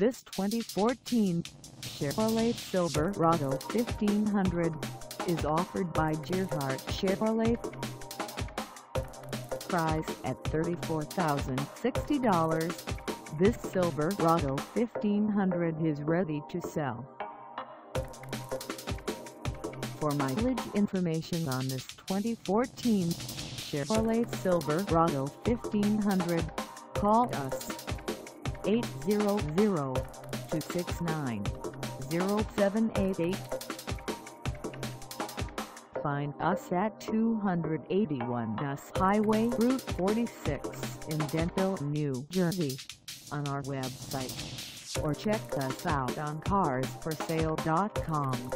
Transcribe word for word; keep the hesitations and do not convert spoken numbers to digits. This twenty fourteen Chevrolet Silverado fifteen hundred is offered by Gearhart Chevrolet. Priced at thirty-four thousand sixty dollars, this Silverado fifteen hundred is ready to sell. For mileage information on this twenty fourteen Chevrolet Silverado fifteen hundred, call us eight hundred, two six nine, zero seven eight eight. Find us at two eighty-one West Highway Route forty-six in Denville, New Jersey, on our website, or check us out on cars for sale dot com.